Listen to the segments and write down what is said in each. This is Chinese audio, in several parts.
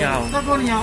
鸟，大公鸟。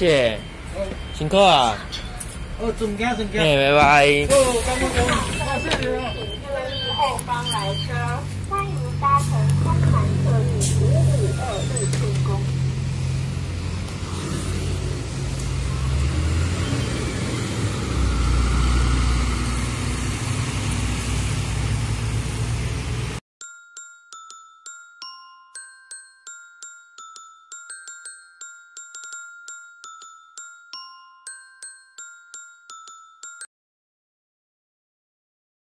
谢，辛苦啊！哦，中奖中奖！哎，拜拜。哦，刚刚我谢谢。一位1号方来车。